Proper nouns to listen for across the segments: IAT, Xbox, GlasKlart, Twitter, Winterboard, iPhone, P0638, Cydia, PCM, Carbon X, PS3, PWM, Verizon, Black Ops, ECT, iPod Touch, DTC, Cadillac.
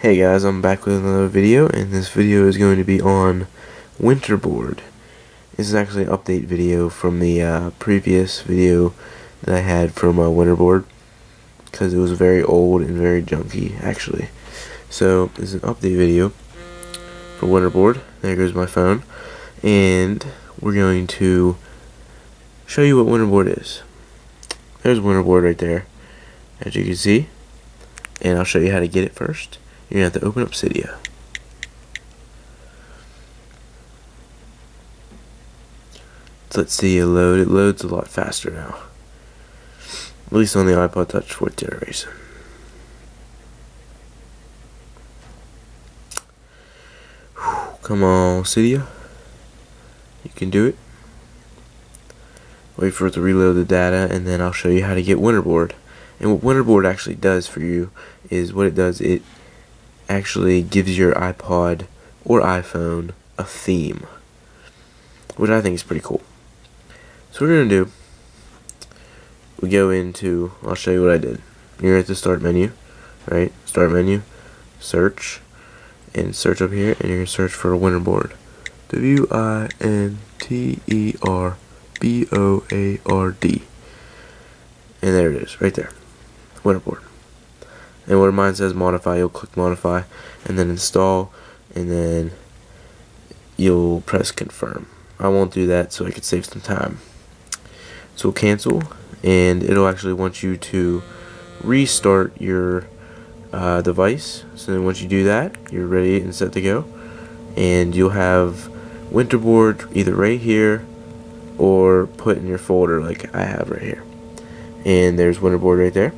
Hey guys, I'm back with another video, and this video is going to be on Winterboard. This is actually an update video from the previous video that I had from Winterboard, because it was very old and very junky, actually. So, this is an update video for Winterboard. There goes my phone. And we're going to show you what Winterboard is. There's Winterboard right there, as you can see. And I'll show you how to get it first. You're going to have to open up Cydia. So let's see it load. It loads a lot faster now. At least on the iPod Touch 4th generation. Whew, come on, Cydia. You can do it. Wait for it to reload the data, and then I'll show you how to get Winterboard. And what Winterboard actually does for you is it actually gives your iPod or iPhone a theme, which I think is pretty cool. So what we're going to do, we go into, I'll show you what I did. You're at the start menu, right? Start menu, search, and search up here, and you're going to search for Winterboard. WINTERBOARD. And there it is, right there. Winterboard. And where mine says modify, you'll click modify, and then install, and then you'll press confirm. I won't do that so I could save some time. So we'll cancel, and it'll actually want you to restart your device. So then once you do that, you're ready and set to go. And you'll have Winterboard either right here or put in your folder like I have right here. And there's Winterboard right there.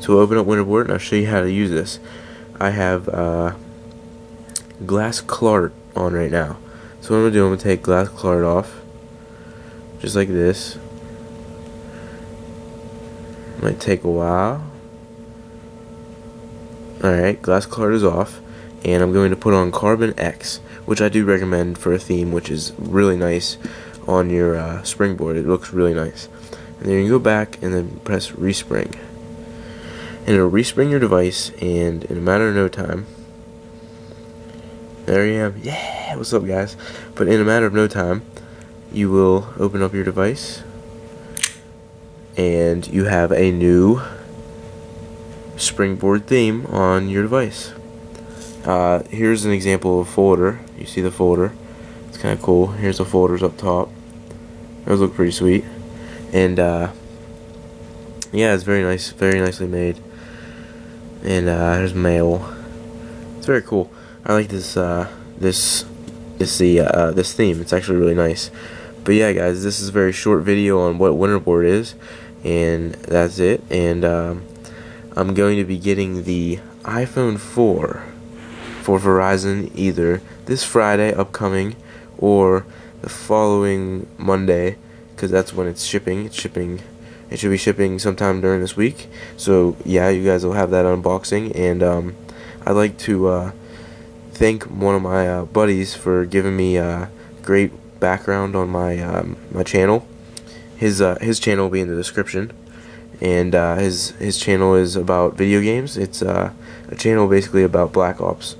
So we'll open up Winterboard, and I'll show you how to use this. I have GlasKlart on right now. So what I'm going to do, I'm going to take GlasKlart off, just like this. Might take a while. Alright, GlasKlart is off, and I'm going to put on Carbon X, which I do recommend for a theme, which is really nice on your springboard. It looks really nice. And then you can go back and then press respring. And it'll respring your device, and in a matter of no time, there you am. Yeah, what's up guys? But in a matter of no time, you will open up your device, and you have a new springboard theme on your device. Here's an example of a folder. You see the folder. It's kind of cool. Here's the folders up top. Those look pretty sweet. And yeah, it's very nice, very nicely made. And there's mail. It's very cool. I like this this theme. It's actually really nice. But yeah, guys, this is a very short video on what Winterboard is, and that's it. And I'm going to be getting the iPhone 4 for Verizon either this Friday upcoming or the following Monday. Because that's when it's shipping. It should be shipping sometime during this week. So yeah, you guys will have that unboxing. And I'd like to thank one of my buddies for giving me great background on my my channel. His channel will be in the description, and his channel is about video games. It's a channel basically about Black Ops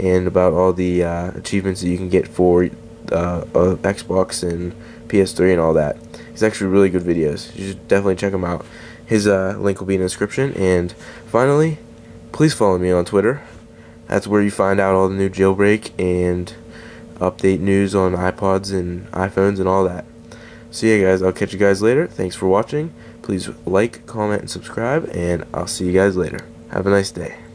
and about all the achievements that you can get for Xbox and PS3 and all that. It's actually really good videos. You should definitely check them out. His link will be in the description. And finally, please follow me on Twitter. That's where you find out all the new jailbreak and update news on iPods and iPhones and all that. So yeah guys, I'll catch you guys later. Thanks for watching. Please like, comment, and subscribe, and I'll see you guys later. Have a nice day.